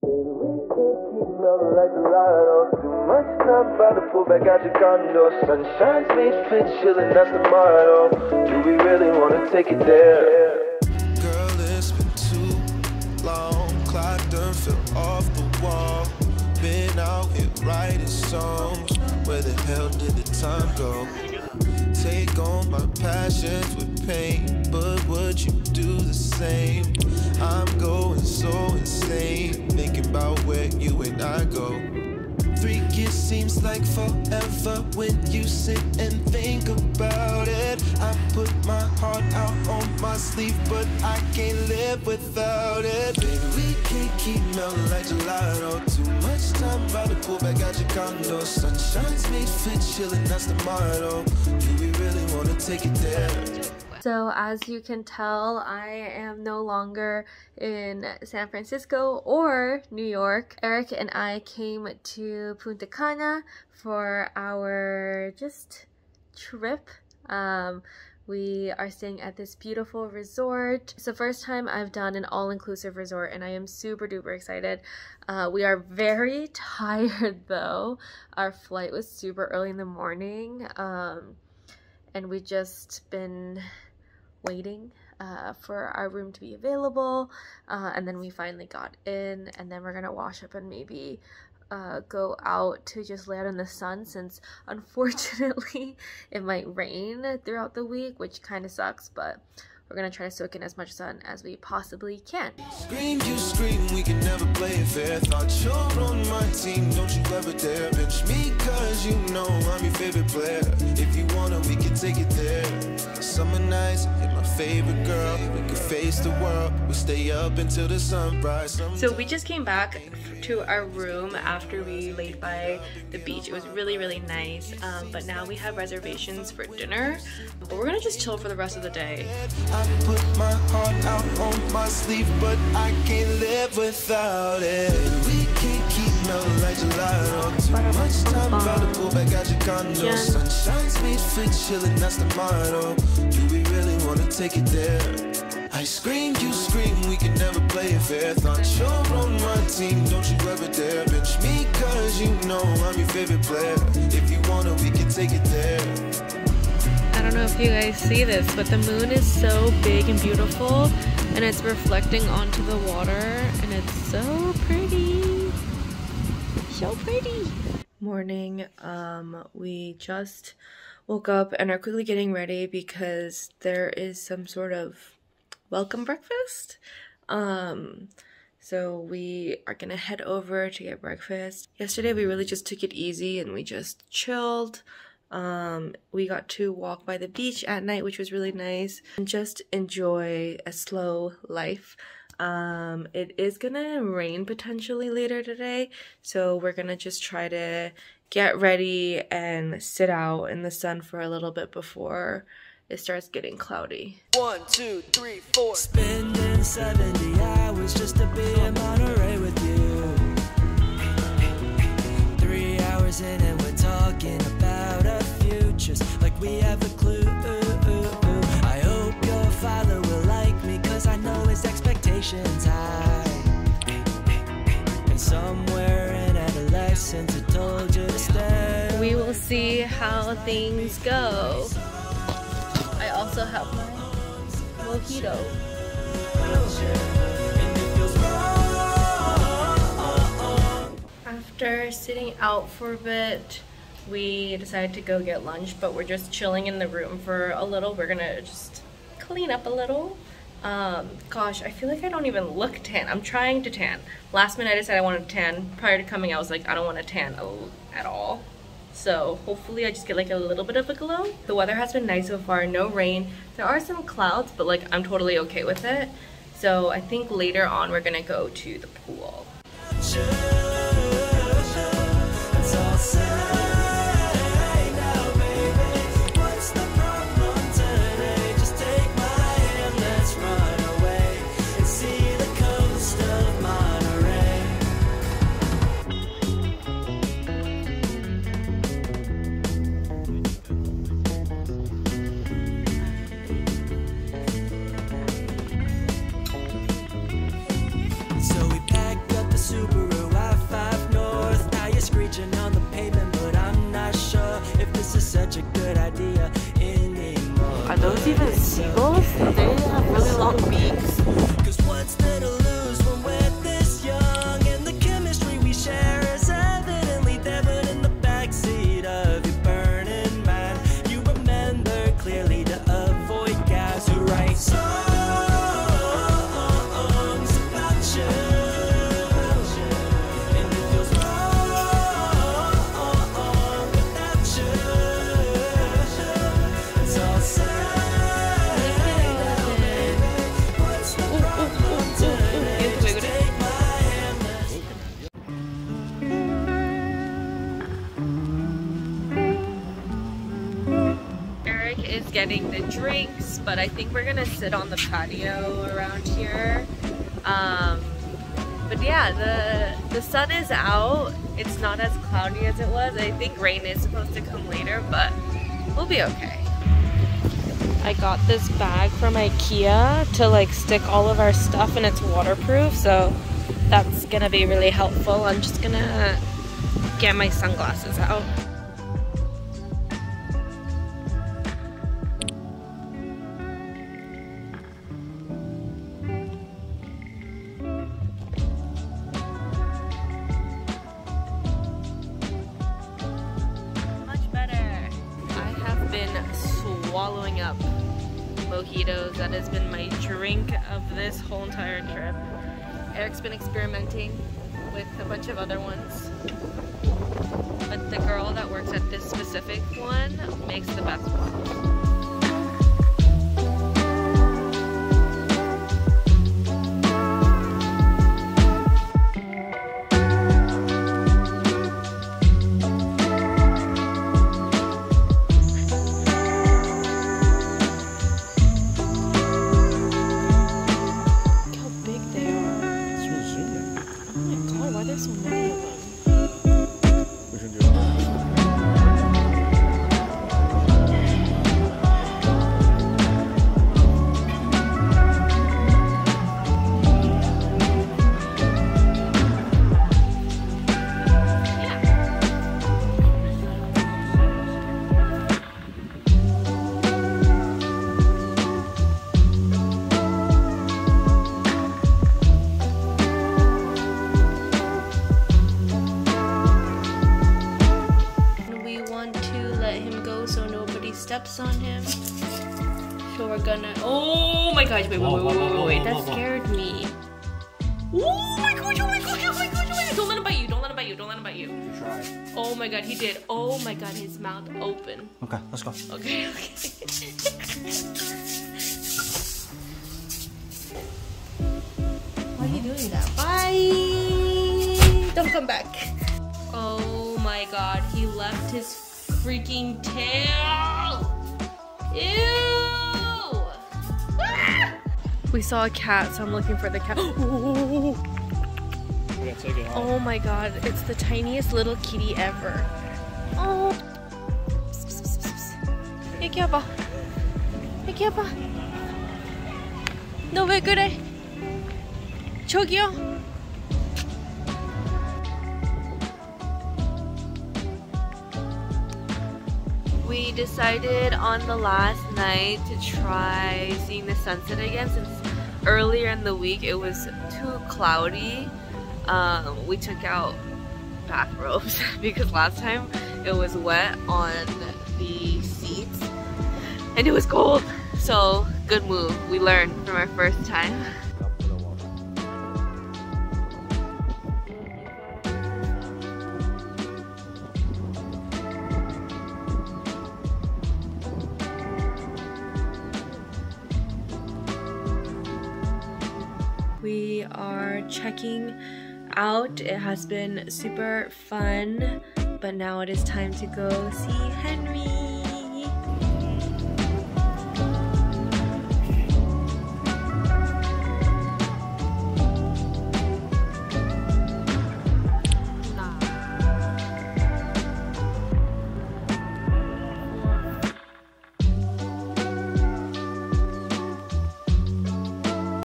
Girl, it's been too long. Clock done fell off the wall. Been out here writing songs. Where the hell did the time go? Take on my passions with pain, but would you do the same? I'm going so insane, thinking about where you and I go. 3 years seems like forever when you sit and think about it. I put my heart out on my sleeve, but I can't live without it. Baby, we can't keep melting like gelato. Too much time by the pool back at your condo. Sunshine's made for chilling, that's the motto. Do we really want to take it there? So as you can tell, I am no longer in San Francisco or New York. Eric and I came to Punta Cana for our just trip. We are staying at this beautiful resort. It's the first time I've done an all-inclusive resort and I am super duper excited. We are very tired though. Our flight was super early in the morning and we just been waiting for our room to be available, and then we finally got in, and then we're gonna wash up and maybe go out to just lay out in the sun, since unfortunately it might rain throughout the week, which kind of sucks, but we're gonna try to soak in as much sun as we possibly can. Scream, you scream, we can never play it fair. Thought you're on my team, don't you ever dare bitch me, cause you know I'm your favorite player. If you wanna, we can take it there. Summer nights, and my favorite girl, we can face the world, we stay up until the sunrise. Sometimes so we just came back to our room after we laid by the beach. It was really, really nice, but now we have reservations for dinner, but we're gonna just chill for the rest of the day. I put my heart out on my sleeve, but I can't live without it. We can't keep melting like gelato. Too much time by the pool back at your condo. Sunshine's made for chilling, that's the motto. Do we really wanna take it there? I scream, you scream, we can never play it fair. Thought you're on my team, don't you ever dare bitch me, cause you know I'm your favorite player. If you wanna, we can take it there. I don't know if you guys see this, but the moon is so big and beautiful, and it's reflecting onto the water, and it's so pretty. So pretty. Morning. We just woke up and are quickly getting ready because there is some sort of welcome breakfast. So we are gonna head over to get breakfast. Yesterday we really just took it easy and we just chilled. We got to walk by the beach at night, which was really nice, and just enjoy a slow life. It is gonna rain potentially later today, so we're gonna just try to get ready and sit out in the sun for a little bit before it starts getting cloudy. 1, 2, 3, 4. Spending 70 hours just to be in Monterey with you. 3 hours in and we're talking about like we have a clue. I hope your father will like me, cause I know his expectations high. And somewhere in adolescence I told you to stay. We will see how things go. I also have my mojito. After sitting out for a bit, we decided to go get lunch, but we're just chilling in the room for a little. We're gonna just clean up a little. Gosh, I feel like I don't even look tan. I'm trying to tan. Last minute I decided I wanted to tan. Prior to coming I was like, I don't want to tan at all. So hopefully I just get like a little bit of a glow. The weather has been nice so far, no rain. There are some clouds, but like I'm totally okay with it. So I think later on we're gonna go to the pool. Super such a good idea anymore. Are those even seagulls? They have really long beaks. Cause what's there to lose when we're this young? And the chemistry we share is evidently devon in the backseat of your burning mind. You remember clearly to avoid guys who write songs about you. Getting the drinks, but I think we're gonna sit on the patio around here. But yeah, the sun is out. It's not as cloudy as it was. I think rain is supposed to come later, but we'll be okay. I got this bag from IKEA to like stick all of our stuff, and it's waterproof, so that's gonna be really helpful. I'm just gonna get my sunglasses out. Swallowing up mojitos, that has been my drink of this whole entire trip. Eric's been experimenting with a bunch of other ones, but the girl that works at this specific one makes the best one. Steps on him, so we're gonna, oh my gosh, wait, that scared me. Oh my gosh, oh my gosh, oh my gosh, oh my gosh, don't let him bite you, don't let him bite you, don't let him bite you. Oh my god, he did, oh my god, his mouth open. Okay, let's go. Okay, Why are you doing that? Bye! Don't come back. Oh my god, he left his freaking tail. Ew! Ah! We saw a cat, so I'm looking for the cat. Oh my god, it's the tiniest little kitty ever. Oh! No, we're good. Chogyo! We decided on the last night to try seeing the sunset again, since earlier in the week it was too cloudy. We took out bathrobes because last time it was wet on the seats and it was cold. So good move. We learned from our first time. We are checking out. It has been super fun, but now it is time to go see Henri.